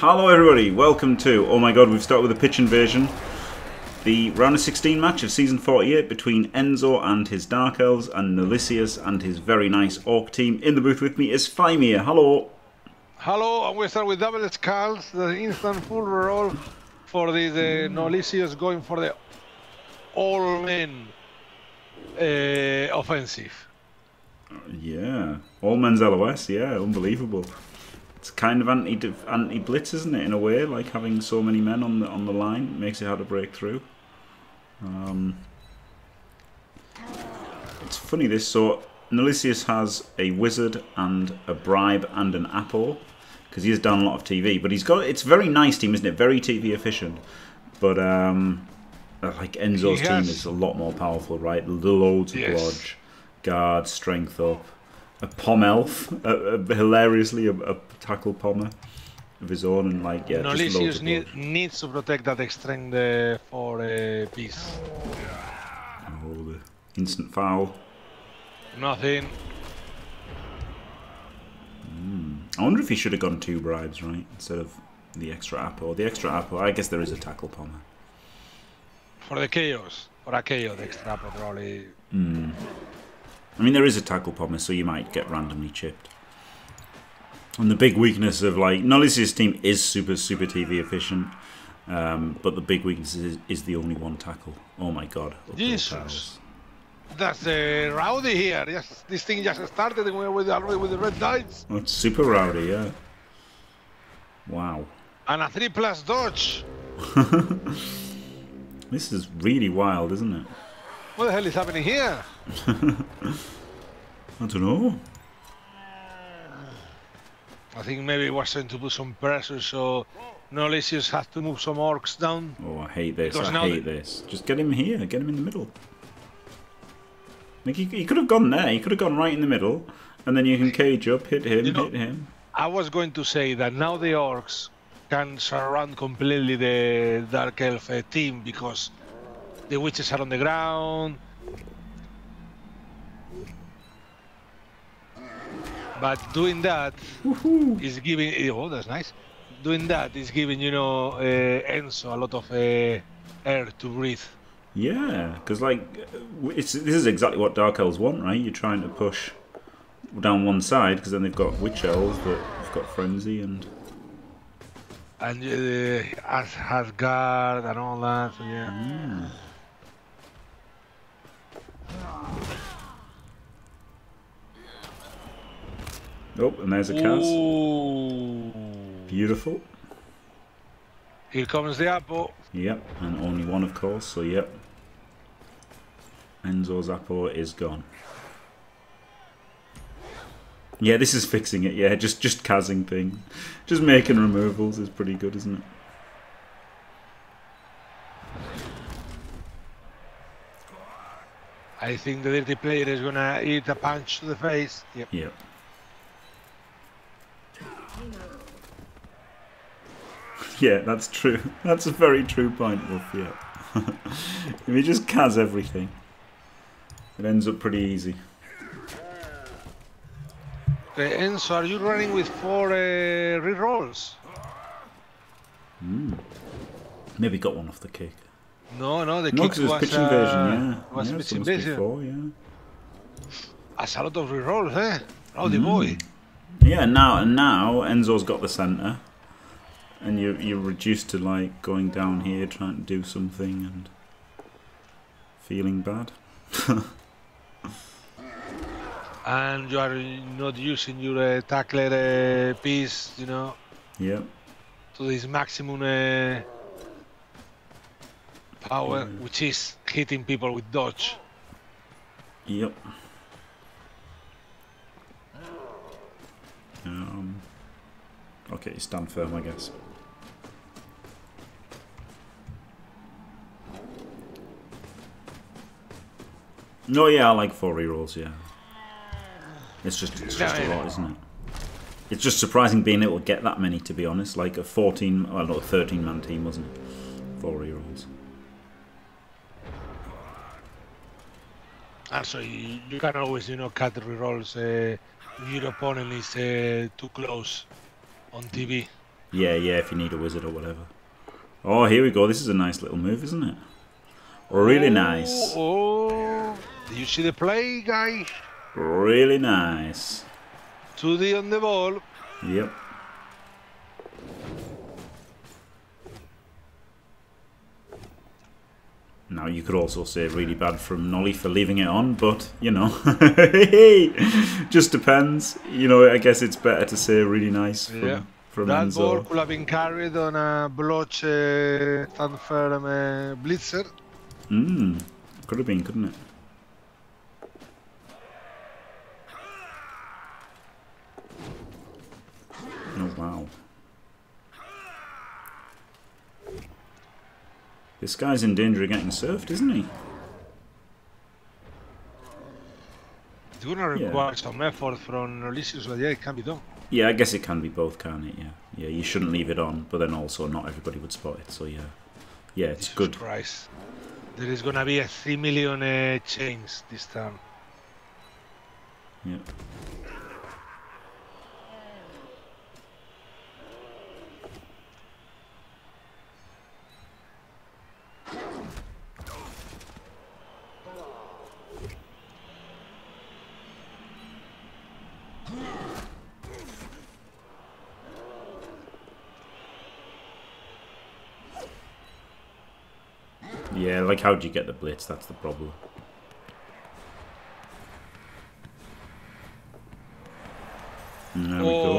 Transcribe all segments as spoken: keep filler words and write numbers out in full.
Hello everybody, welcome to, oh my god, we've started with a pitch invasion. The round of sixteen match of season forty-eight between Enzo and his Dark Elves and Knollissius and his very nice Orc team. In the booth with me is Faemir, hello. Hello, and we start with double skulls, the instant full roll for the, the Knollissius going for the all-in uh, offensive. Yeah, all-men's L O S, yeah, unbelievable. It's kind of anti anti blitz, isn't it? In a way, like having so many men on the on the line makes it hard to break through. Um, it's funny this. So Knollissius has a wizard and a bribe and an apple because he has done a lot of T V. But he's got it's a very nice team, isn't it? Very T V efficient. But um, like Enzo's team is a lot more powerful, right? Loads of blodge, guard, strength up. A pom elf, a, a, hilariously a, a tackle pommer of his own, and like yeah, Knollissius just loads of need, needs to protect that extreme uh, for a piece. Oh, the instant foul. Nothing. Mm. I wonder if he should have gone two bribes, right, instead of the extra apple. The extra apple. I guess there is a tackle pommer. For the chaos, for a chaos, the extra apple probably. Mm. I mean, there is a tackle pommer, so you might get randomly chipped. And the big weakness of, like, Knollissius' team is super, super T V efficient, um, but the big weakness is, is the only one tackle. Oh, my God. Jesus. That's uh, rowdy here. Yes, this thing just started and we were with, already with the red lights. Oh, it's super rowdy, yeah. Wow. And a three-plus dodge. This is really wild, isn't it? What the hell is happening here? I don't know. I think maybe it was trying to put some pressure, so Knollissius has to move some orcs down. Oh, I hate this. Because I hate this. Just get him here. Get him in the middle. Like he, he could have gone there. He could have gone right in the middle, and then you can cage up, hit him, you know, hit him. I was going to say that now the orcs can surround completely the Dark Elf uh, team because the witches are on the ground, but doing that is giving. Oh, that's nice. Doing that is giving, you know, uh, Enzo a lot of uh, air to breathe. Yeah, because like it's this is exactly what Dark Elves want, right? You're trying to push down one side because then they've got Witch Elves, but they've got Frenzy and and uh, has guard and all that. So yeah. Mm. Oh, and there's a cast. Ooh. Beautiful. Here comes the apple. Yep, and only one, of course, so yep. Enzo's apple is gone. Yeah, this is fixing it, yeah, just just casing things. Just making removals is pretty good, isn't it? I think the dirty player is gonna eat a punch to the face. Yep. Yep. Yeah, that's true. That's a very true point, Wolf, yeah. If he just cas everything, it ends up pretty easy. Okay, Enzo, are you running with four uh, rerolls? Mm. Maybe got one off the kick. No, no, the no, kick was pitch invasion, uh, yeah. Was yeah, pitch invasion. Before, yeah. That's a lot of rerolls, eh? Rowdy mm. boy. Yeah, and now and now Enzo's got the centre, and you you're reduced to like going down here trying to do something and feeling bad. And you are not using your uh, tackler uh, piece, you know. Yeah. To his maximum uh, power, yeah. Which is hitting people with dodge. Yep. Um, okay, stand firm, I guess. No, oh, yeah, I like four rerolls, yeah. It's just, it's just a lot, isn't it? It's just surprising being able to get that many, to be honest. Like a fourteen, well, not a thirteen-man team, wasn't it? Four rerolls. Also, you, you can always, you know, cut the rerolls. Uh, your opponent is uh, too close on T V. Yeah, yeah, if you need a wizard or whatever. Oh, here we go. This is a nice little move, isn't it? Really nice. Oh, oh. You see the play, guy? Really nice. two D on the ball. Yep. Now, you could also say really bad from Knolly for leaving it on, but, you know, just depends. You know, I guess it's better to say really nice from, yeah. from that Enzo. That ball could have been carried on a bloch uh, stand firm uh, blitzer. Mm, could have been, couldn't it? Oh, wow. This guy's in danger of getting surfed, isn't he? It's going to require yeah. some effort from Knollissius, but yeah, it can be done. Yeah, I guess it can be both, can't it? Yeah, yeah. You shouldn't leave it on, but then also not everybody would spot it, so yeah. Yeah, it's Jesus good. Christ. There is going to be a three million uh, change this time. Yeah. Yeah, like how do you get the blitz? That's the problem. And there we oh, go.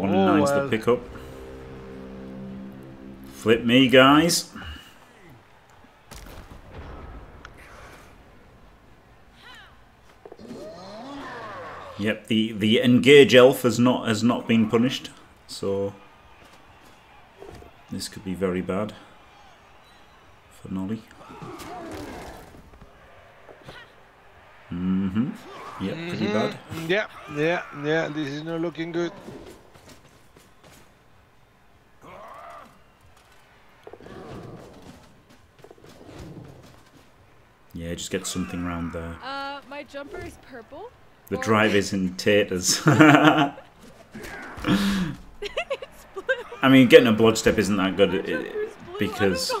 One and nine's well. the pickup. Flip me, guys. Yep, the the engage elf has not has not been punished, so this could be very bad. Knolly. Mm-hmm. Yeah, pretty mm-hmm. bad. Yeah, yeah, yeah, this is not looking good. Yeah, just get something round there. Uh, my jumper is purple. The drive is in taters. I mean, getting a blood step isn't that good it, because...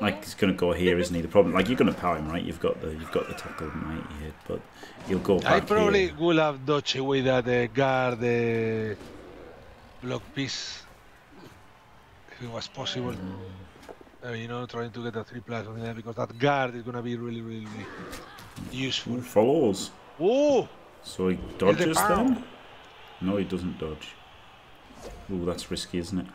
Like he's gonna go here, isn't he? The problem, like you're gonna power him, right? You've got the, you've got the tackle right here, but he'll go back. I probably here. Would have dodged away that uh, guard uh, block piece if it was possible. Mm. Uh, you know, trying to get a three plus on there because that guard is gonna be really, really, really useful. Ooh, follows. Oh! So he dodges then? No, he doesn't dodge. Ooh, that's risky, isn't it?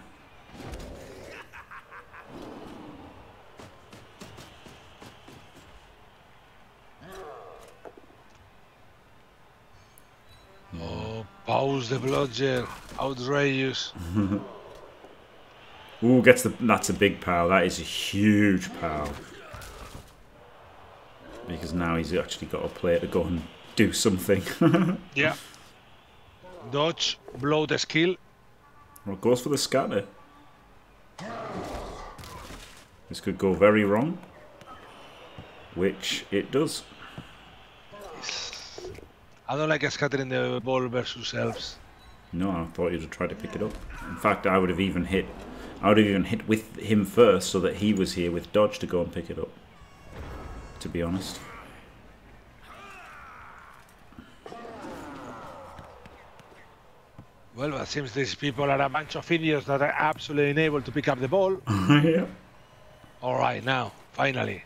Pause the bludger, outrageous. Ooh, gets the. That's a big pow. That is a huge pow. Because now he's actually got a player to go and do something. Yeah. Dodge, blow the skill. Well, goes for the scatter. This could go very wrong, which it does. I don't like scattering the ball versus elves. No, I thought you'd have tried to pick it up. In fact, I would have even hit. I would have even hit with him first, so that he was here with dodge to go and pick it up. To be honest. Well, it seems these people are a bunch of idiots that are absolutely unable to pick up the ball. Yeah. All right, now, finally.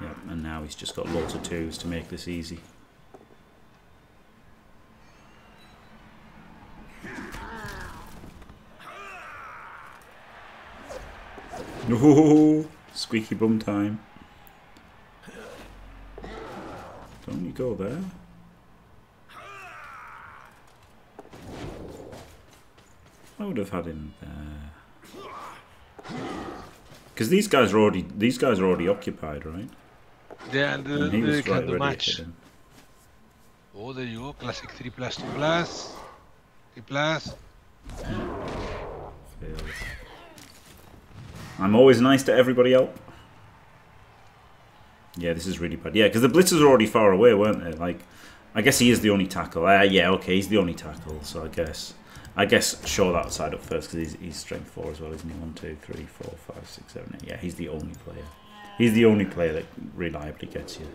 Yep, and now he's just got lots of twos to make this easy. No, squeaky bum time. Don't you go there? I would have had him there. Because these guys are already these guys are already occupied, right? Yeah, and the, and they right can do match. Oh, there you go, classic three plus, two plus, three plus. Failed. I'm always nice to everybody else. Yeah, this is really bad. Yeah, because the blitzers are already far away, weren't they? Like, I guess he is the only tackle. Uh, yeah, okay, he's the only tackle, so I guess... I guess show that side up first, because he's, he's strength four as well, isn't he? one, two, three, four, five, six, seven, eight. Yeah, he's the only player. He's the only player that reliably gets you.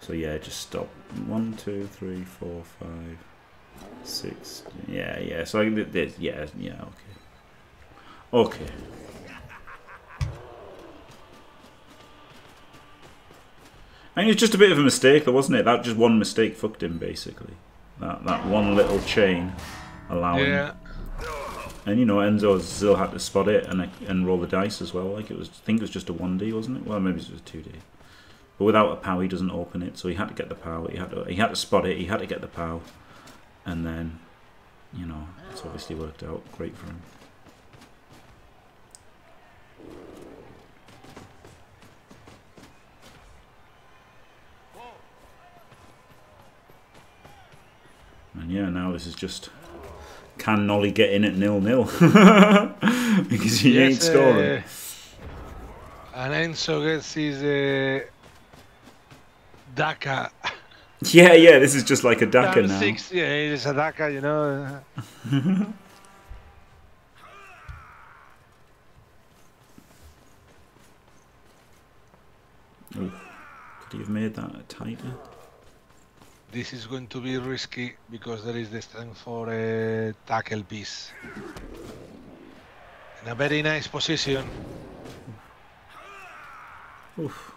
So yeah, just stop. one, two, three, four, five, six. Yeah, yeah, so I can do this. Yeah, yeah, okay. Okay. I mean, it was just a bit of a mistake, though, wasn't it? That just one mistake fucked him, basically. That, that one little chain... allowing, yeah. And you know, Enzo still had to spot it and and roll the dice as well. Like it was, I think it was just a one D, wasn't it? Well, maybe it was a two D. But without a pow, he doesn't open it, so he had to get the pow. He had to, he had to spot it. He had to get the pow, and then, you know, it's obviously worked out great for him. And yeah, now this is just. Can Nolly get in at nil nil? Because he yes, ain't scoring. Uh, and Enzo gets his uh, Daka. Yeah, yeah, this is just like a Daka now. Six, yeah, it is a Daka, you know. Ooh, could he have made that tighter? This is going to be risky because there is the strength for a tackle piece. In a very nice position. Oof.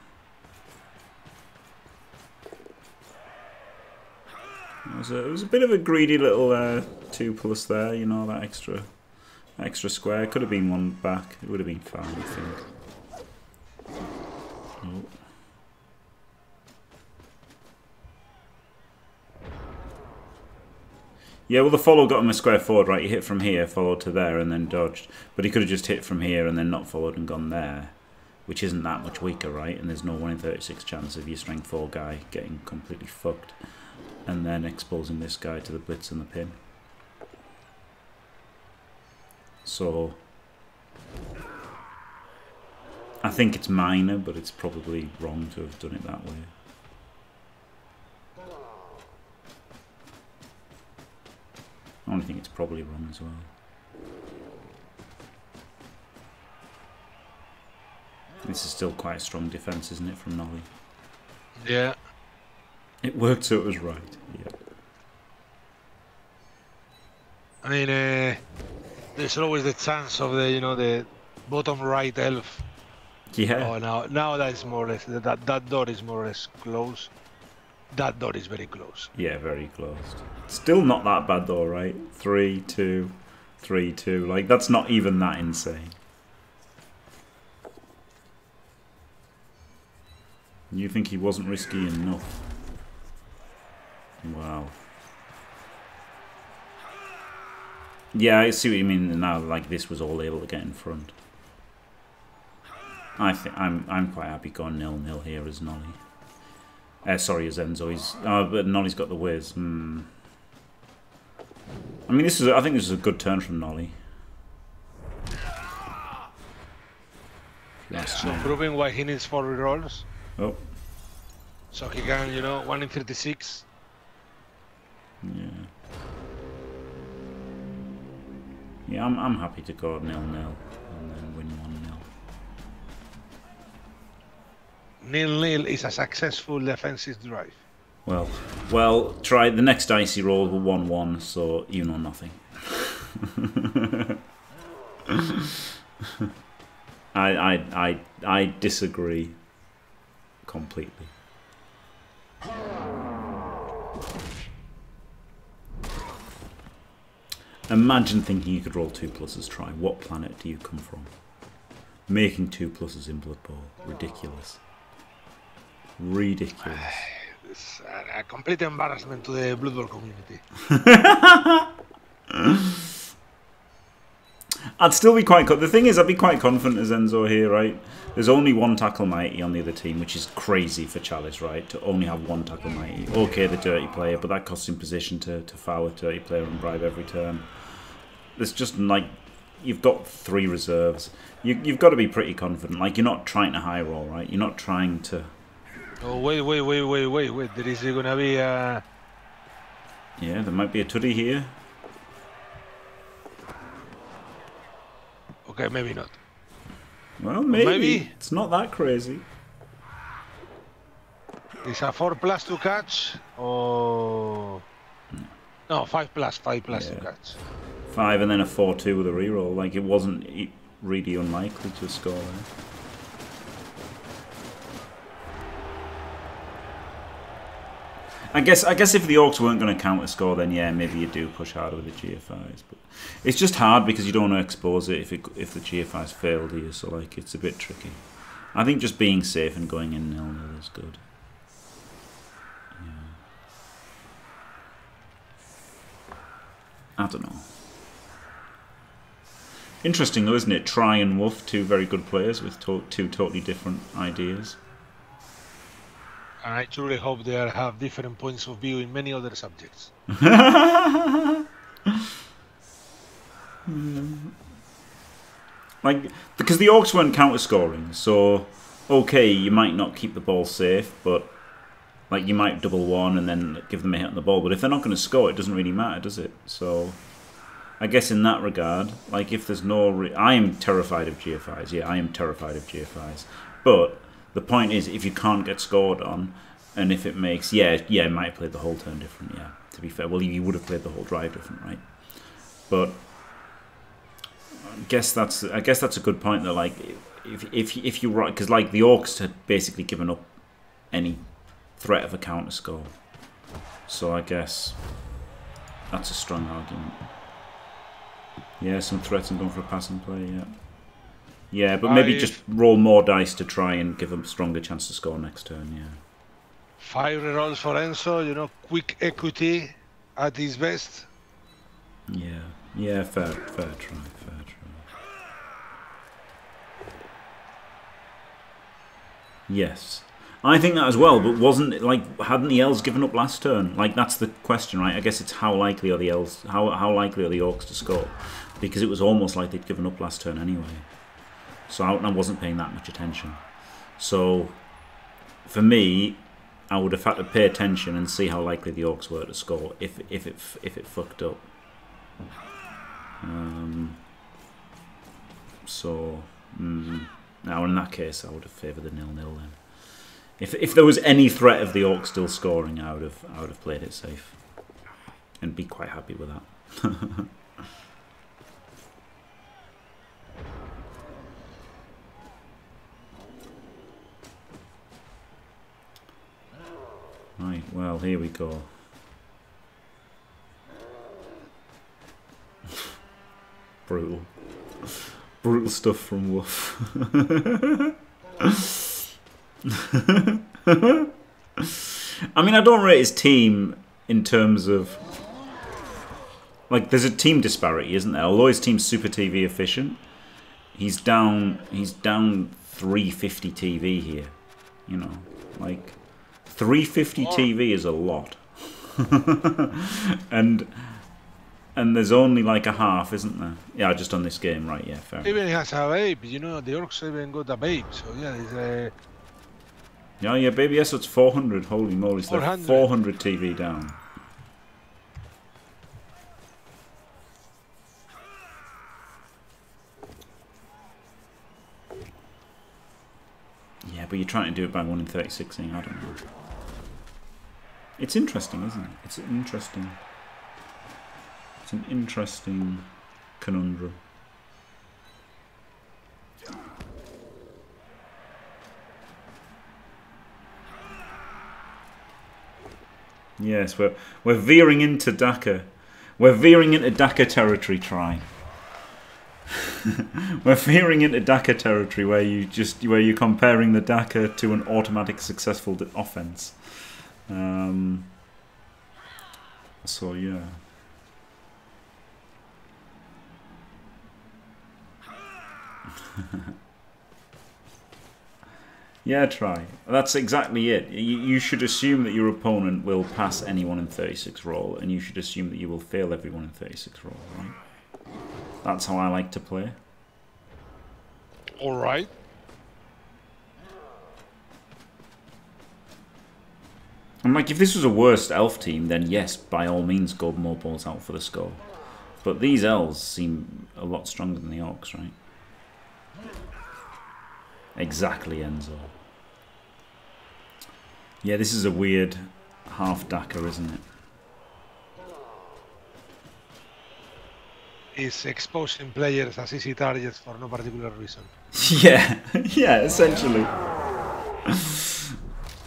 It was a, it was a bit of a greedy little uh, two plus there, you know, that extra, extra square. Could have been one back. It would have been fine, I think. Oh. Yeah, well, the follow got him a square forward, right? He hit from here, followed to there, and then dodged. But he could have just hit from here and then not followed and gone there, which isn't that much weaker, right? And there's no one in thirty-six chance of your strength four guy getting completely fucked and then exposing this guy to the blitz and the pin. So, I think it's minor, but it's probably wrong to have done it that way. I only think it's probably wrong as well. This is still quite a strong defence, isn't it, from Nolly? Yeah. It worked, so it was right. Yeah. I mean, uh, there's always the chance of the, you know, the bottom right elf. Yeah. Oh, now, now that's more or less that that door is more or less closed. That dot is very close. Yeah, very close. Still not that bad though, right? Three, two, three, two. Like, that's not even that insane. You think he wasn't risky enough? Wow. Yeah, I see what you mean now. Like, this was all able to get in front. I think I'm. I'm quite happy going nil nil here as Nolly. Uh, sorry, as Enzo. He's, oh, but Nolly's got the whiz. Hmm. I mean, this is. I think this is a good turn from Nolly. Last so time. Proving why he needs four rerolls. Oh. So he can, you know, one in thirty-six. Yeah. Yeah, I'm. I'm happy to go nil nil and then win one nil. nil nil is a successful defensive drive. Well, well, try the next icy roll with one one, so you know nothing. I, I, I, I disagree completely. Imagine thinking you could roll two pluses, Try. What planet do you come from? Making two pluses in Blood Bowl. Ridiculous. Ridiculous. It's a complete embarrassment to the Blood Bowl community. I'd still be quite... The thing is, I'd be quite confident as Enzo here, right? There's only one tackle mighty on the other team, which is crazy for Chalice, right? To only have one tackle mighty. Okay, the dirty player, but that costs him position to, to foul a dirty player and bribe every turn. It's just like... You've got three reserves. You, you've got to be pretty confident. Like, you're not trying to high roll, right? You're not trying to... Oh, wait, wait, wait, wait, wait, wait. There is going to be a, Yeah, there might be a Turi here. Okay, maybe not. Well, maybe. maybe. It's not that crazy. It's a four plus to catch, or... No, five plus, five plus yeah. to catch. five and then a four two with a reroll. Like, it wasn't really unlikely to score there. I guess I guess if the Orcs weren't going to counter score, then yeah, maybe you do push harder with the G F Is. But it's just hard because you don't want to expose it if it, if the G F Is failed here. So like, it's a bit tricky. I think just being safe and going in nil nil is good. Yeah. I don't know. Interesting though, isn't it? Tri and Wolf, two very good players with to two totally different ideas. And I truly hope they are, have different points of view in many other subjects. mm. Like, because the Orcs weren't counter-scoring, so, okay, you might not keep the ball safe, but, like, you might double one and then give them a hit on the ball, but if they're not going to score, it doesn't really matter, does it? So, I guess in that regard, like, if there's no... Re I am terrified of G F Is, yeah, I am terrified of G F Is, but... The point is, if you can't get scored on, and if it makes... Yeah, yeah, it might have played the whole turn different, yeah. To be fair, well, you would have played the whole drive different, right? But I guess that's I guess that's a good point, that like, if, if, if you're right... Because, like, the Orcs had basically given up any threat of a counter-score. So I guess that's a strong argument. Yeah, some threats and going for a pass and play, yeah. Yeah, but maybe five, just roll more dice to try and give them a stronger chance to score next turn, yeah. Five rerolls for Enzo, you know, quick equity at his best. Yeah, yeah, fair, fair try, fair try. Yes. I think that as well, but wasn't it, like, hadn't the Elves given up last turn? Like, that's the question, right? I guess it's how likely are the Elves, how, how likely are the Orcs to score? Because it was almost like they'd given up last turn anyway. So I wasn't paying that much attention. So, for me, I would have had to pay attention and see how likely the Orcs were to score if if it if it fucked up. Um. So mm, now in that case, I would have favoured the nil nil then. If if there was any threat of the Orcs still scoring, I would have I would have played it safe, and be quite happy with that. Right, well, here we go. Brutal. Brutal stuff from Wolf. I mean, I don't rate his team in terms of... Like, there's a team disparity, isn't there? Although his team's super T V efficient, he's down, he's down three fifty T V here. You know, like... three fifty T V is a lot. and and there's only like a half, isn't there? Yeah, just on this game, right, yeah, fair. Even has a babe, you know, the Orcs even got a babe, so yeah, it's a... Yeah, yeah, baby, yes, it's four hundred, holy moly, it's four hundred. Like four hundred T V down. Yeah, but you're trying to do it by one in thirty-six, I don't know. It's interesting, isn't it? It's an interesting... It's an interesting conundrum. Yes, we're, we're veering into Dakar. We're veering into Dakar territory, Tri. We're veering into Dakar territory, where you just where you're comparing the Dakar to an automatic successful offense. Um, so yeah. Yeah, Try. That's exactly it. You, you should assume that your opponent will pass anyone in thirty-six roll, and you should assume that you will fail everyone in thirty-six roll, right? That's how I like to play. All right. I'm like, if this was a worse elf team, then yes, by all means, go more balls out for the score. But these elves seem a lot stronger than the orcs, right? Exactly, Enzo. Yeah, this is a weird half-dacker, isn't it? Is exposing players as easy targets for no particular reason. Yeah, yeah, essentially.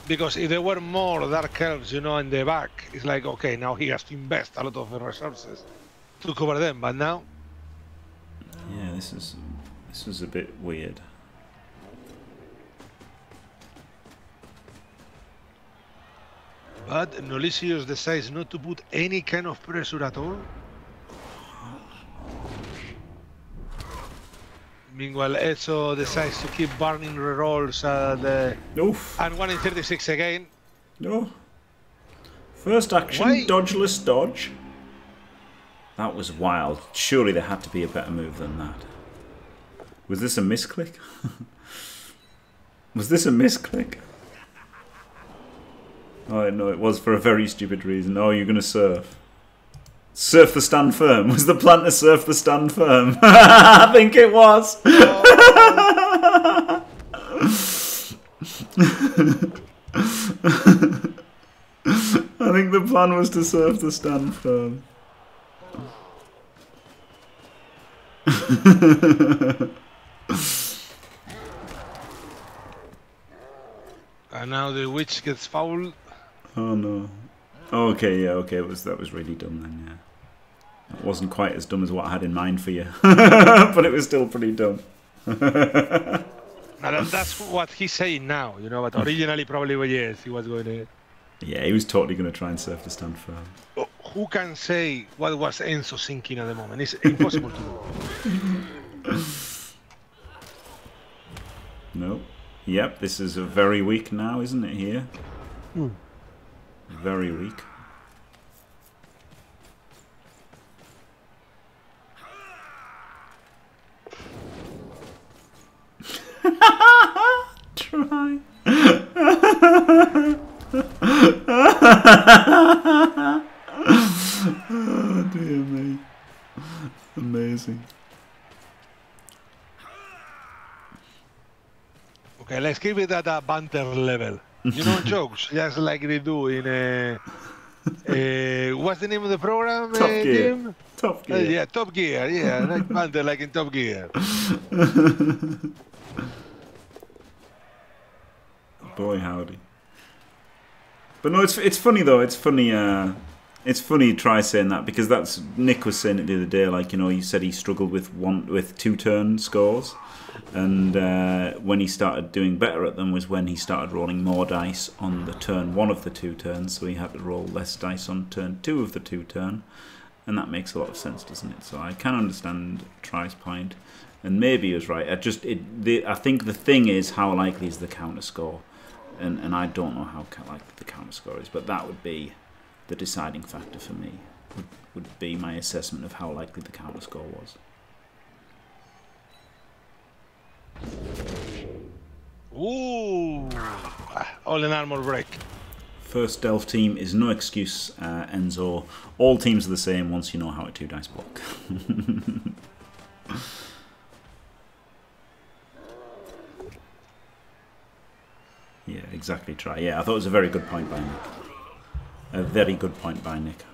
Because if there were more Dark Elves, you know, in the back, it's like, okay, now he has to invest a lot of resources to cover them, but now... Yeah, this is, this is a bit weird. But Knollissius decides not to put any kind of pressure at all. Meanwhile, Enzo decides to keep burning rerolls at the... Oof. And one in thirty-six again. No. First action, Why? dodgeless dodge. That was wild. Surely there had to be a better move than that. Was this a misclick? Was this a misclick? Oh, no, it was for a very stupid reason. Oh, you're going to surf. Surf the stand firm. Was the plan to surf the stand firm? I think it was. Oh. I think the plan was to surf the stand firm. And now the witch gets fouled. Oh no. Oh, okay, yeah, okay, it was, that was really dumb then, yeah. It wasn't quite as dumb as what I had in mind for you, but it was still pretty dumb. Now that's what he's saying now, you know, but originally probably, well, yes, he was going to... Yeah, he was totally going to try and surf the stand firm. Oh, who can say what was Enzo thinking at the moment? It's impossible to do. No. Yep, this is a very weak now, isn't it, here? Mm. Very weak. Try. Oh dear me. Amazing. Okay, let's keep it at a banter level. You know, jokes, just like they do in uh, uh, what's the name of the program? Top uh, Gear. Name? Top Gear. Uh, yeah, Top Gear. Yeah, like banter, like in Top Gear. Boy, howdy. But no, it's it's funny though. It's funny. Uh, it's funny. Try saying that because that's Nick was saying it the other day. Like, you know, he said he struggled with one with two turn scores. And uh, when he started doing better at them was when he started rolling more dice on the turn one of the two turns, so he had to roll less dice on turn two of the two turn, and that makes a lot of sense, doesn't it? So I can understand Tri's point, and maybe he was right. I just, it, the, I think the thing is how likely is the counter score, and and I don't know how likely the counter score is, but that would be the deciding factor for me. Would would be my assessment of how likely the counter score was. Ooh! All in armor break. First Delph team is no excuse, uh, Enzo. All teams are the same once you know how to two dice block. Yeah, exactly, Try. Yeah, I thought it was a very good point by Nick. A very good point by Nick.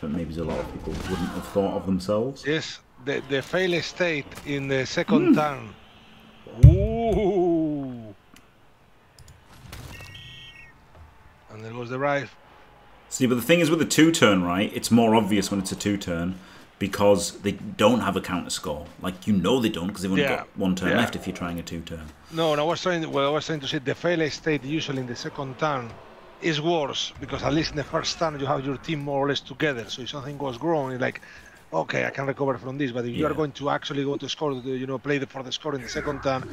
But maybe a lot of people wouldn't have thought of themselves. Yes. The, the fail state in the second mm. turn. Ooh. And there goes the right. See, but the thing is with the two-turn, right, it's more obvious when it's a two-turn because they don't have a counter score. Like, you know they don't because they've only yeah. got one turn yeah. left if you're trying a two-turn. No, and I was trying to, well, I was trying to say the fail state usually in the second turn is worse because at least in the first turn you have your team more or less together. So if something goes wrong, it's like... Okay, I can recover from this, but if yeah. you are going to actually go to score, you know, play the, for the score in the second time,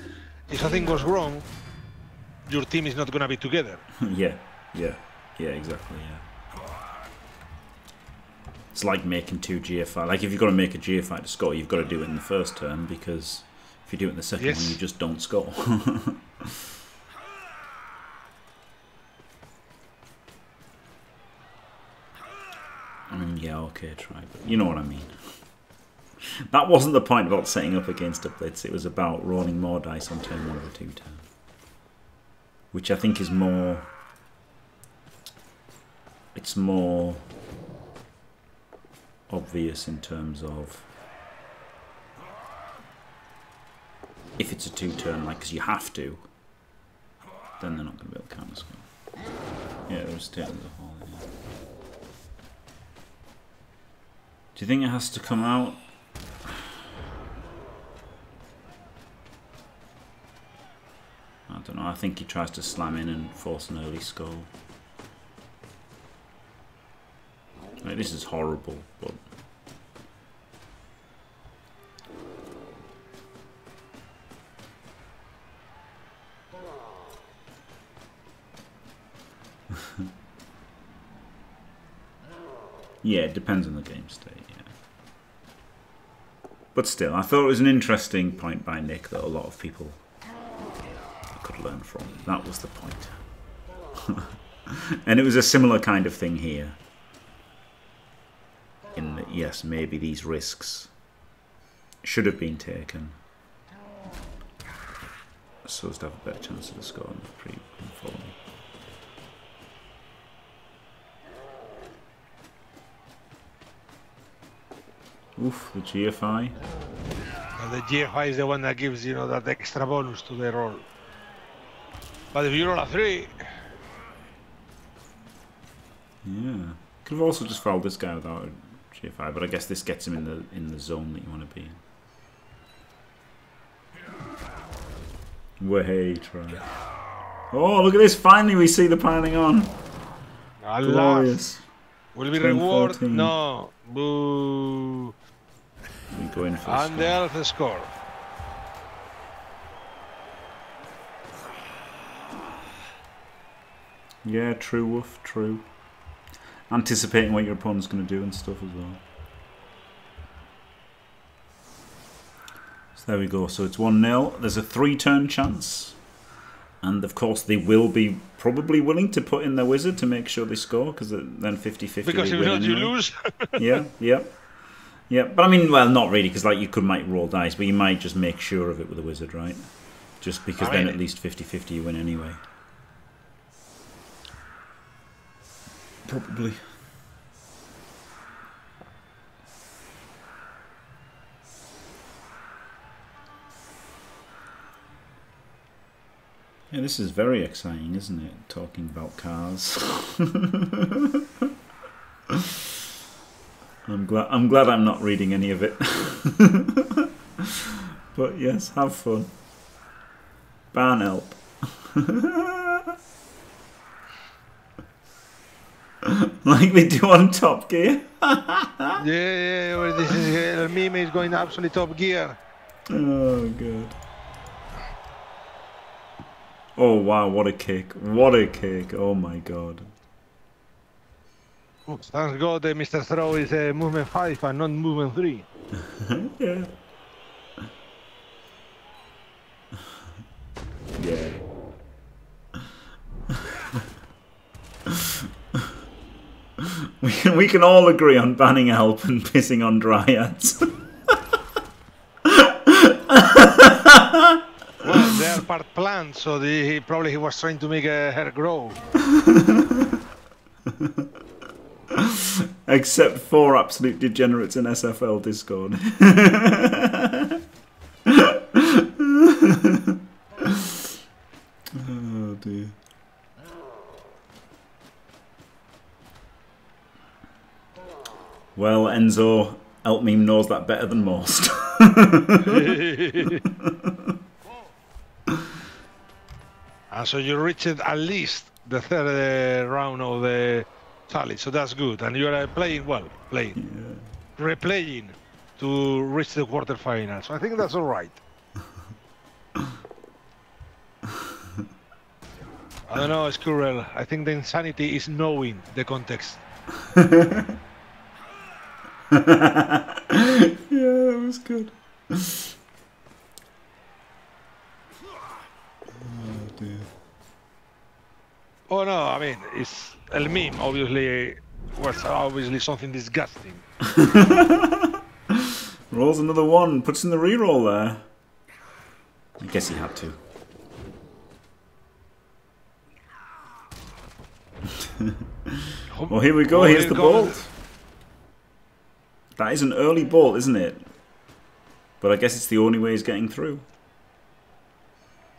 if something goes wrong, your team is not going to be together. yeah, yeah, yeah, exactly, yeah. It's like making two G F I. Like, if you've got to make a G F I to score, you've got to do it in the first turn, because if you do it in the second yes. one, you just don't score. okay, Tri, but you know what I mean. That wasn't the point about setting up against a blitz, it was about rolling more dice on turn one of the two turn. Which I think is more... it's more obvious in terms of... if it's a two-turn, like, because you have to, then they're not going to be able to counter score. Yeah, it was taken as a whole. Yeah. Do you think it has to come out? I don't know. I think he tries to slam in and force an early skull. Like, this is horrible, but. Yeah, it depends on the game state, yeah. But still, I thought it was an interesting point by Nick that a lot of people could learn from. That was the point. And it was a similar kind of thing here. In that, yes, maybe these risks should have been taken so as to have a better chance of the score than the pre-following. Oof, the G F I. And the G F I is the one that gives, you know, that extra bonus to the roll. But if you roll a three... yeah. Could have also just fouled this guy without a G F I, but I guess this gets him in the in the zone that you want to be in. Way, try. Oh, look at this! Finally we see the piling on! Alas. Glorious. Will be reward? fourteen. No. Boo. We go in for and score. The elf score. Yeah, true, Wolf, true. Anticipating what your opponent's going to do and stuff as well. So there we go. So it's one nil. There's a three-turn chance. And of course, they will be probably willing to put in their wizard to make sure they score, because then fifty fifty. Because if not, you lose. Yeah, yeah, yeah. But I mean, well, not really, because like you could might roll dice, but you might just make sure of it with a wizard, right? Just because I then mean, at least fifty fifty you win anyway. Probably. Yeah, this is very exciting, isn't it? Talking about cars. I'm glad. I'm glad I'm not reading any of it. But yes, have fun. Barn help. Like they do on Top Gear. yeah, yeah. Well, this is uh, meme is going absolutely Top Gear. Oh, good. Oh wow, what a kick. What a kick. Oh my god. Oops, thank god uh, Mister Throl is uh, movement five and not movement three. Yeah. Yeah. we, can, we can all agree on banning help and pissing on dryads. Part plant, so the, he probably he was trying to make uh, her grow. Except for absolute degenerates in S F L Discord. Oh dear. Well, Enzo, Elf Meme knows that better than most. And so you reached at least the third uh, round of the challenge, so that's good. And you are playing well, playing, yeah. replaying to reach the quarterfinals. So I think that's all right. I don't know, Squirrel. I think the insanity is knowing the context. Yeah, that was good. Oh no, I mean, it's El Meme, obviously was obviously something disgusting. Rolls another one, puts in the reroll there. I guess he had to. Well, here we go, here's the bolt. That is an early bolt, isn't it? But I guess it's the only way he's getting through.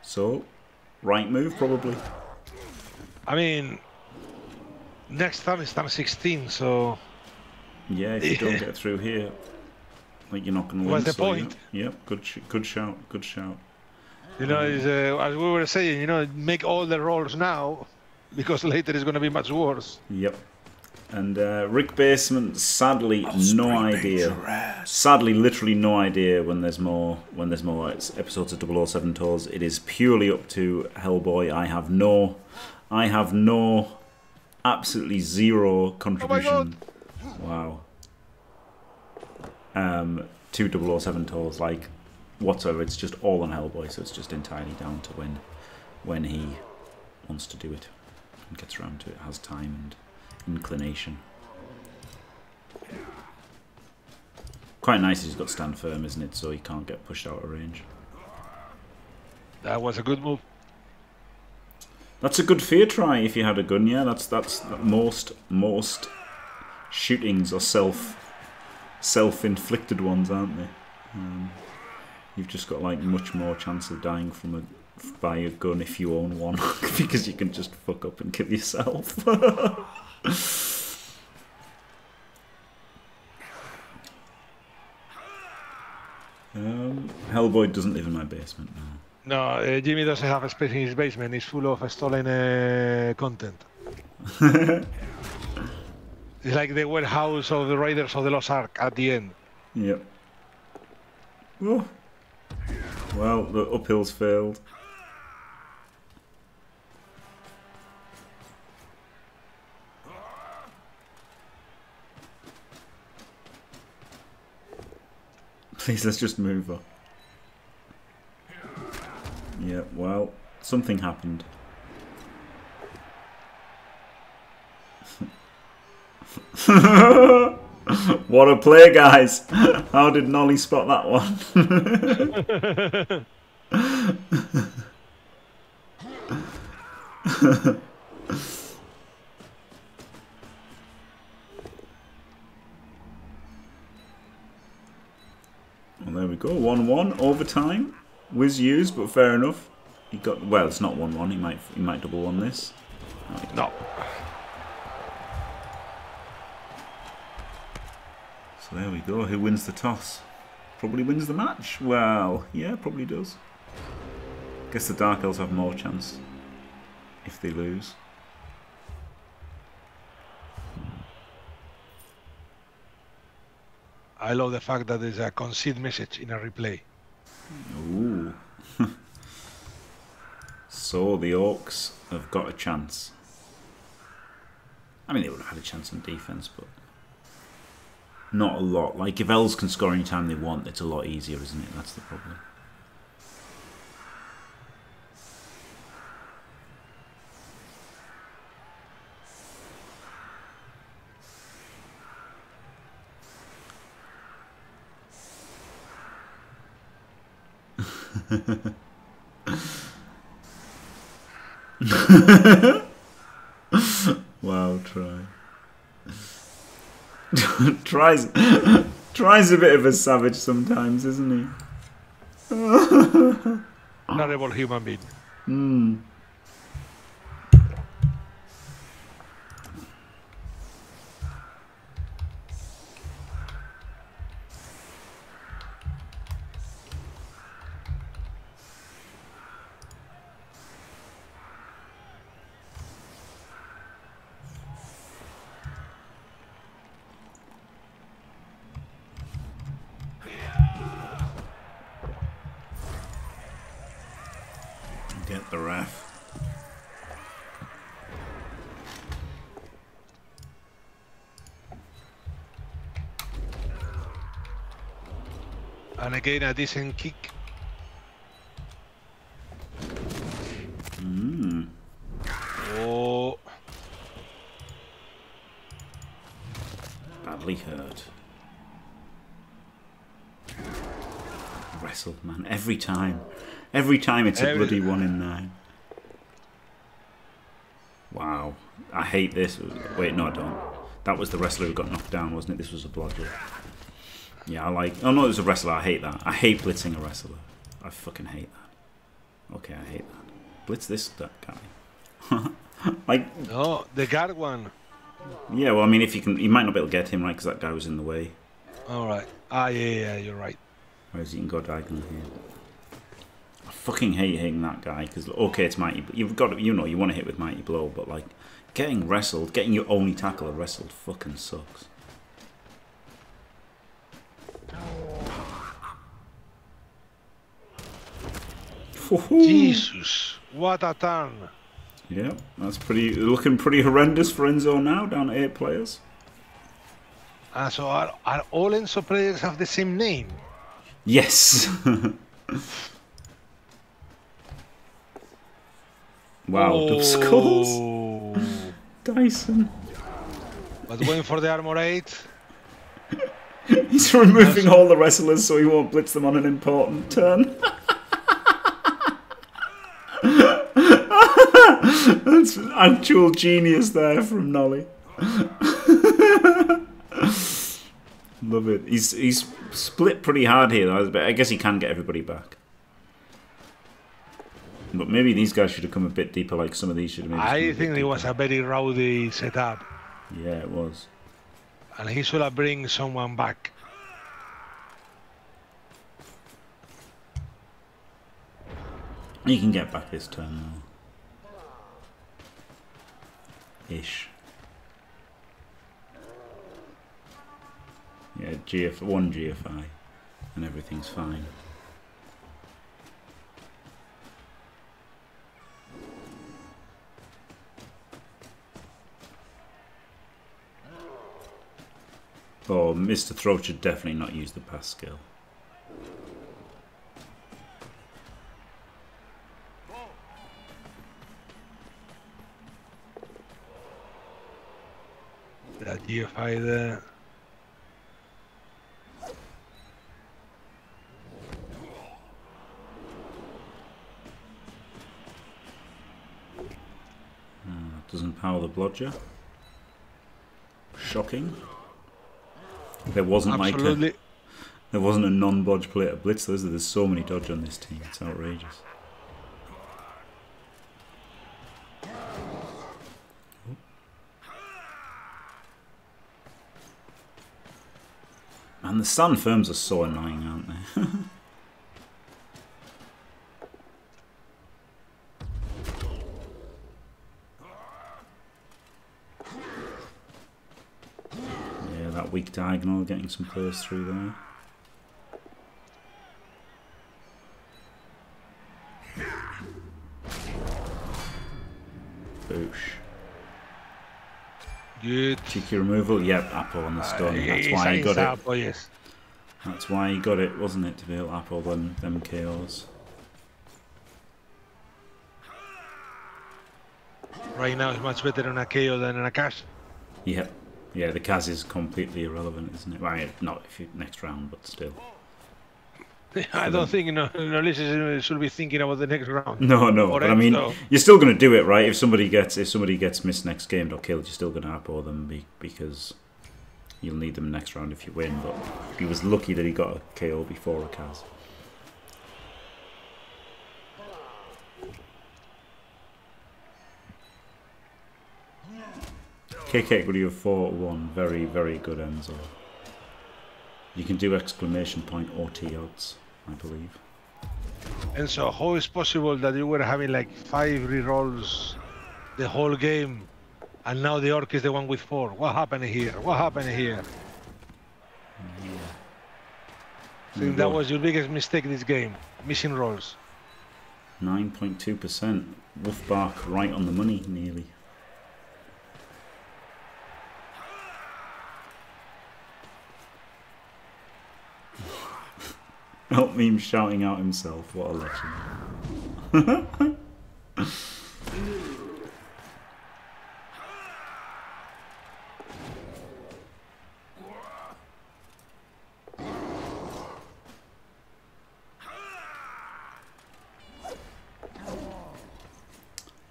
So, right move, probably. I mean, next time it's time sixteen, so... Yeah, if you don't get through here, like, you're not going to win. What's the point? Yep, good sh good shout, good shout. You know, um, uh, as we were saying, you know, make all the rolls now, because later it's going to be much worse. Yep. And uh, Rick Basement, sadly, oh, no idea. Sadly, literally no idea when there's more when there's more episodes of double oh seven Tours. It is purely up to Hellboy. I have no, I have no, absolutely zero contribution. Oh wow. Um, to double oh seven Tours, like whatsoever. It's just all on Hellboy, so it's just entirely down to when, when he wants to do it and gets around to it, has time and inclination. Quite nice he's got stand firm, isn't it? So he can't get pushed out of range. That was a good move. That's a good fear try if you had a gun, yeah. That's that's that most most shootings are self self inflicted ones, aren't they? Um, you've just got like much more chance of dying from a by a gun if you own one because you can just fuck up and kill yourself. um, Hellboy doesn't live in my basement now. No, uh, Jimmy doesn't have a space in his basement. It's full of stolen uh, content. It's like the warehouse of the Raiders of the Lost Ark at the end. Yep. Oh. Well, the uphill's failed. Please, let's just move on. Yeah, well, something happened. What a play, guys! How did Knolly spot that one? Well, there we go. one one overtime. Whiz used, but fair enough. He got well. It's not one one. He might. He might double one this. No. So there we go, who wins the toss? Probably wins the match. Well, yeah, probably does. Guess the Dark Elves have more chance if they lose. I love the fact that there's a concede message in a replay. Ooh. So the Orcs have got a chance. I mean, they would have had a chance on defence, but... not a lot. Like, if elves can score any time they want, it's a lot easier, isn't it? That's the problem. Wow, try. Tries, tries a bit of a savage sometimes, isn't he? Terrible human being. Mm. Get the ref. And again, a decent kick. Mm. Oh. wrestled, man. Every time. Every time it's a Every bloody one in nine. Wow. I hate this. Wait, no, I don't. That was the wrestler who got knocked down, wasn't it? This was a blodger. Yeah, I like... Oh, no, it was a wrestler. I hate that. I hate blitzing a wrestler. I fucking hate that. Okay, I hate that. Blitz this that guy. Like... Oh, they got one. Yeah, well, I mean, if you can... You might not be able to get him, right? Because that guy was in the way. All right. Ah, yeah, yeah, you're right. Whereas you can go diagonal here. I fucking hate hitting that guy because okay, it's mighty. You've got to, you know, you want to hit with mighty blow, but like getting wrestled, getting your only tackler wrestled, fucking sucks. Jesus, what a turn! Yeah, that's pretty looking pretty horrendous for Enzo now. Down to eight players. Uh, so are, are all Enzo players have the same name? Yes. Wow, oh. Double skulls. Dyson. But going for the armor eight. He's removing all the wrestlers so he won't blitz them on an important turn. That's actual genius there from Knolli. Love it. He's he's split pretty hard here, though, but I guess he can get everybody back. But maybe these guys should have come a bit deeper, like some of these should have been. I think it was a very rowdy setup. Yeah, it was. And he should have bring someone back. He can get back this turn, though. Ish. Yeah, G F, one G F I, and everything's fine. Oh, Mister Throl should definitely not use the pass skill. That G F I there. Doesn't power the blodger. Shocking. There wasn't Absolutely. like a, there wasn't a non-bodge player to blitz those. There's so many dodge on this team. It's outrageous. And the sun firms are so annoying, aren't they? Weak diagonal, getting some players through there. Boosh. Good. Cheeky removal. Yep, apple on the stone. Uh, That's why he got it. Apple, yes. That's why he got it, wasn't it? To be able to apple them, them K Os. Right now, it's much better on a K O than on a cash. Yep. Yeah, the Kaz is completely irrelevant, isn't it? Right, not if you, next round, but still. I don't think Knollissius no, no, should be thinking about the next round. No, no, or but I mean, though. You're still going to do it, right? If somebody gets if somebody gets missed next game or killed, you're still going to outpower them be, because you'll need them next round if you win. But he was lucky that he got a K O before a Kaz. K K would you have four one? Very, very good, Enzo. You can do exclamation point O T odds, I believe. And so, how is possible that you were having like five rerolls the whole game, and now the Orc is the one with four? What happened here? What happened here? Yeah. I think that was your biggest mistake this game, missing rolls. nine point two percent. Wolf bark right on the money, nearly. Not me shouting out himself, what a legend.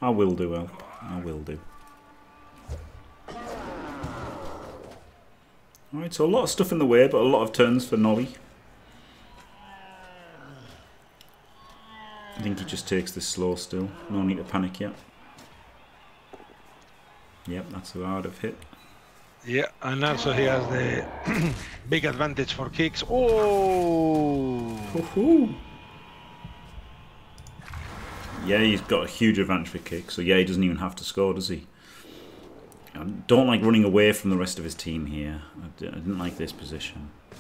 I will do, El. I will do. Alright, so a lot of stuff in the way, but a lot of turns for Knolli. I think he just takes this slow still. No need to panic yet. Yep, that's who I would have hit. Yeah, and also he has the big advantage for kicks. Oh! Woohoo! Yeah, he's got a huge advantage for kicks, so yeah, he doesn't even have to score, does he? I don't like running away from the rest of his team here. I didn't like this position. I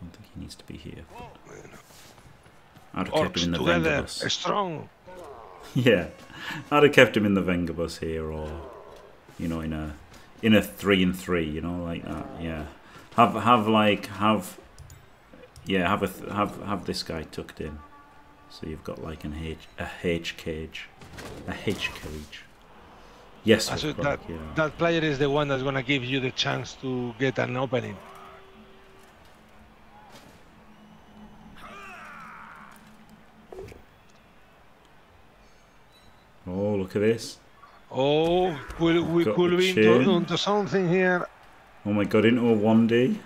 don't think he needs to be here. I'd have kept him in the Vengabus. Strong. Yeah, I'd have kept him in the Vengabus here, or you know, in a in a three and three, you know, like that. Yeah, have have like have yeah have a have have this guy tucked in, so you've got like an H a H cage, a H cage. Yes, so that like, yeah. that player is the one that's gonna give you the chance to get an opening. Oh, look at this! Oh, we'll, we could be into, into something here. Oh my God! Into a one D,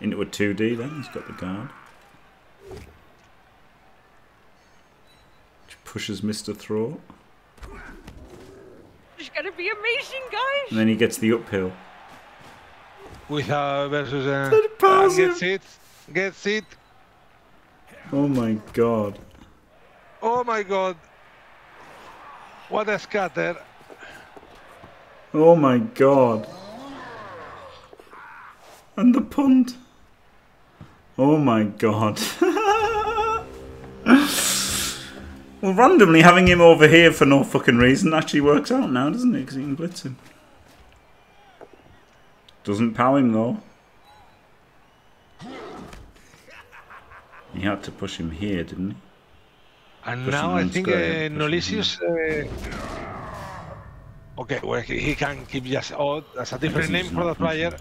into a two D. Then he's got the guard, which pushes Mister Throl. It's gonna be amazing, guys! And then he gets the uphill. With uh, versus uh, uh, gets it, gets it. Oh my God! Oh my God! What a scatter! Oh my God! And the punt! Oh my God! Well, randomly having him over here for no fucking reason actually works out now, doesn't it? Because he can blitz him. Doesn't pow him though. He had to push him here, didn't he? And pushing now I think uh, Knollissius... Uh, okay, well, he, he can keep just... Oh, that's a different name for the player. Him.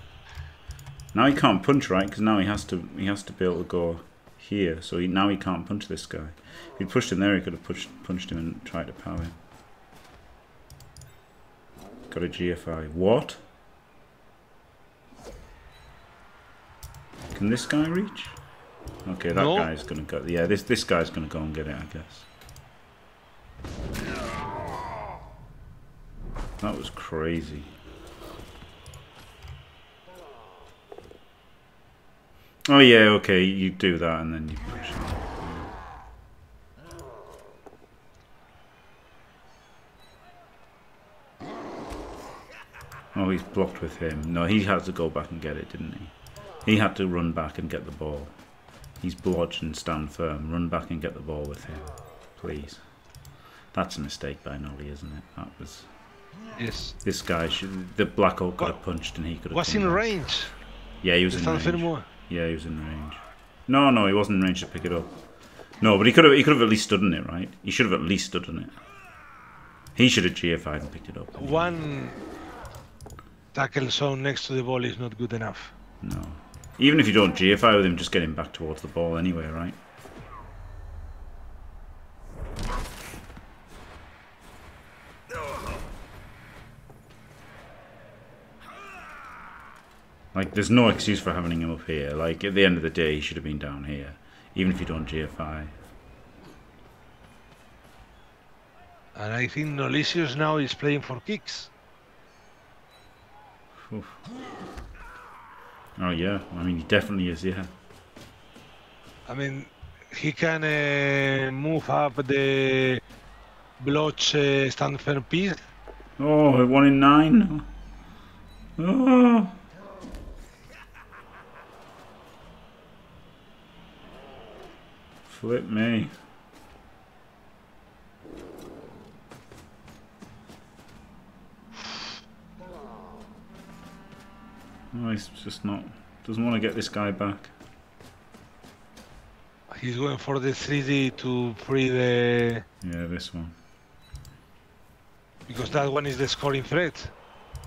Now he can't punch, right? Because now he has to he has to be able to go here. So he, now he can't punch this guy. If he'd pushed him there, he could have pushed, punched him and tried to power him. Got a G F I. What? Can this guy reach? Okay, that no. guy's gonna go. Yeah, this this guy's gonna go and get it, I guess. That was crazy. Oh yeah, okay, you do that and then you push it. Oh, he's blocked with him. No, he had to go back and get it, didn't he? He had to run back and get the ball. He's blodged and stand firm. Run back and get the ball with him, please. That's a mistake by Knolli, isn't it? That was. Yes. This guy should. The Black Oak could have punched and he could have. Was in that. range. Yeah, he was in range. More. Yeah, he was in range. No, no, he wasn't in range to pick it up. No, but he could have. He could have at least stood on it, right? He should have at least stood on it. He should have G F I'd and picked it up. One tackle zone next to the ball is not good enough. No. Even if you don't G F I with him, just get him back towards the ball anyway, right? Like, there's no excuse for having him up here. Like, at the end of the day, he should have been down here. Even if you don't G F I. And I think Knollissius now is playing for kicks. Oof. Oh yeah, I mean he definitely is, yeah. I mean, he can uh, move up the blotch uh, stand for piece. Oh, one in nine. Oh. Flip me. Oh, he's just not... doesn't want to get this guy back. He's going for the three D to free the... Yeah, this one. Because that one is the scoring threat.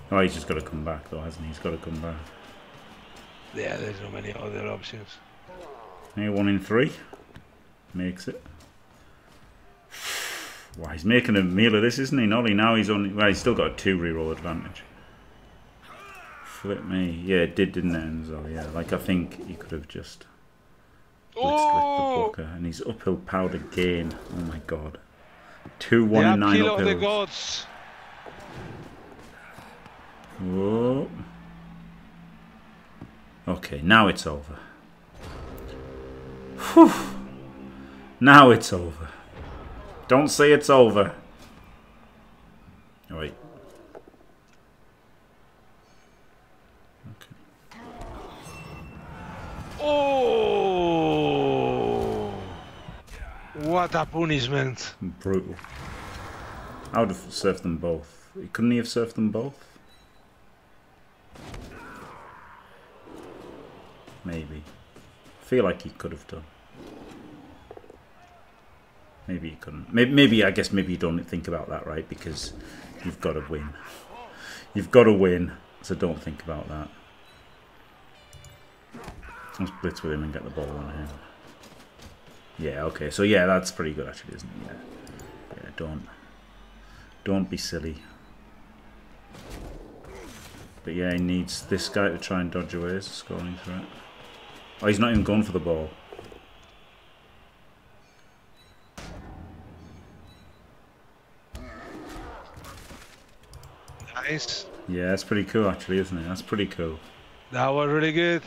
Oh, he's just got to come back though, hasn't he? He's got to come back. Yeah, there's no many other options. Hey, one in three. Makes it. Wow, he's making a meal of this, isn't he, Nolly? Now he's only... Well, he's still got a two reroll advantage. Flip me. Yeah, it did, didn't it, Enzo? Yeah, like I think he could have just... blitzed with the blocker. And he's uphill powered again. Oh, my God. two, one, and nine uphills. Of the gods. Whoa. Okay, now it's over. Whew. Now it's over. Don't say it's over. Oh, wait. Okay. Oh! What a punishment. Brutal. I would have served them both. Couldn't he have served them both? Maybe. I feel like he could have done. Maybe you couldn't. Maybe, maybe, I guess maybe you don't think about that, right? Because you've got to win. You've got to win, so don't think about that. Let's blitz with him and get the ball on him. Yeah, okay. So, yeah, that's pretty good, actually, isn't it? Yeah, yeah don't. Don't be silly. But, yeah, he needs this guy to try and dodge away. He's scoring for it. Oh, he's not even going for the ball. Yeah, that's pretty cool actually, isn't it? That's pretty cool. That was really good.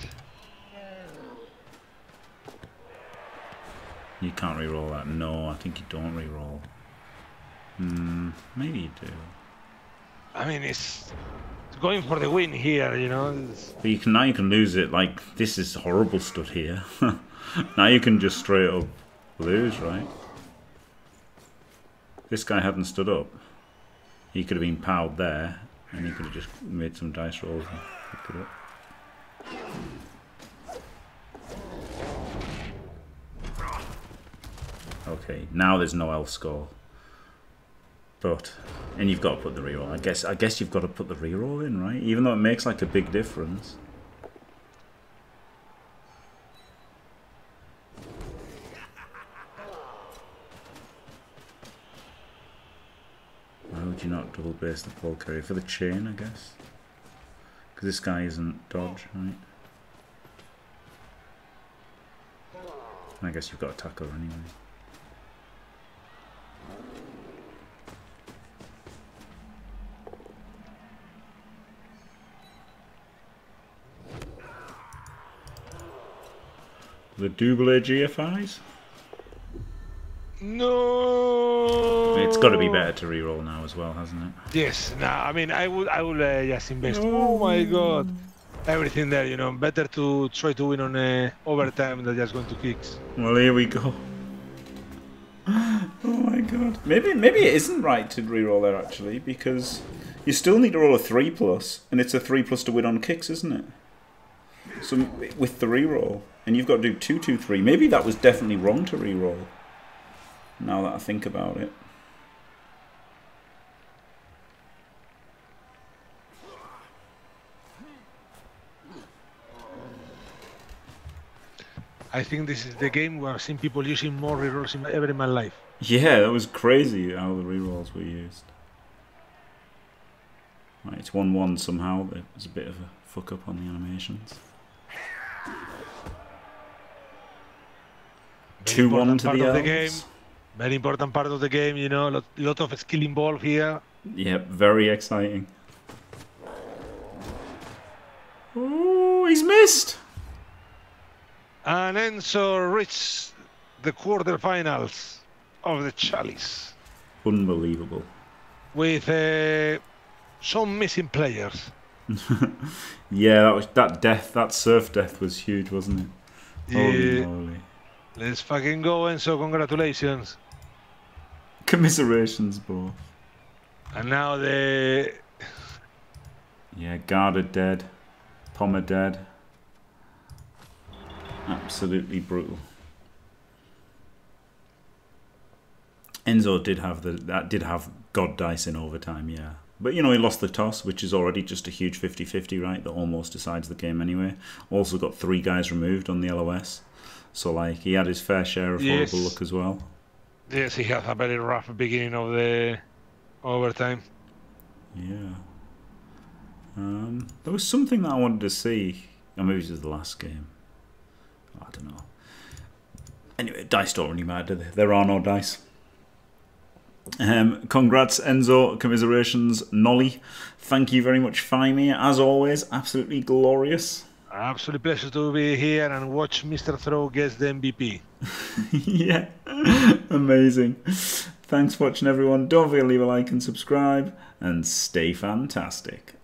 You can't re-roll that. No, I think you don't re-roll. Hmm, maybe you do. I mean, it's going for the win here, you know. It's... But you can now you can lose it. Like this is horrible stood here. Now you can just straight up lose, right? This guy hadn't stood up. He could have been powered there. And he could have just made some dice rolls and picked it up. Okay, now there's no elf score. But and you've got to put the reroll. I guess I guess you've got to put the reroll in, right? Even though it makes like a big difference. Do you not double base the ball carrier for the chain, I guess? Because this guy isn't dodge, right? I guess you've got a tackle anyway. The double A G F Is? No. It's got to be better to reroll now as well, hasn't it? Yes. No. I mean, I would, I would uh, just invest. No. Oh my God! Everything there, you know. Better to try to win on uh, overtime than just going to kicks. Well, here we go. Oh my God! Maybe, maybe it isn't right to reroll there actually, because you still need to roll a three plus, and it's a three plus to win on kicks, isn't it? So with the reroll, and you've got to do two, two, three. Maybe that was definitely wrong to reroll. Now that I think about it. I think this is the game where I've seen people using more rerolls in ever in my life. Yeah, that was crazy how the rerolls were used. Right, it's one one somehow. There's a bit of a fuck up on the animations. two one to the, the game. Very important part of the game, you know, lot, lot of skill involved here. Yep, very exciting. Oh, he's missed! And Enzo reached the quarterfinals of the Chalice. Unbelievable. With uh, some missing players. Yeah, that was that death, that surf death was huge, wasn't it? Yeah. Holy moly. Let's fucking go, Enzo. Congratulations. Commiserations, both. And now the... Yeah, Garda dead. Pommer dead. Absolutely brutal. Enzo did have the that did have God dice in overtime, yeah. But, you know, he lost the toss, which is already just a huge fifty fifty, right? That almost decides the game anyway. Also got three guys removed on the L O S. So, like, he had his fair share of horrible yes. luck as well. Yes, he had a very rough beginning of the overtime. Yeah. Um, there was something that I wanted to see. Or maybe it was the last game. I don't know. Anyway, dice don't really matter, do they? There are no dice. Um, congrats, Enzo. Commiserations, Nolly. Thank you very much, Faemir. As always, absolutely glorious. Absolute pleasure to be here and watch Mister Throl gets the M V P. Yeah, amazing. Thanks for watching, everyone. Don't forget to leave a like and subscribe, and stay fantastic.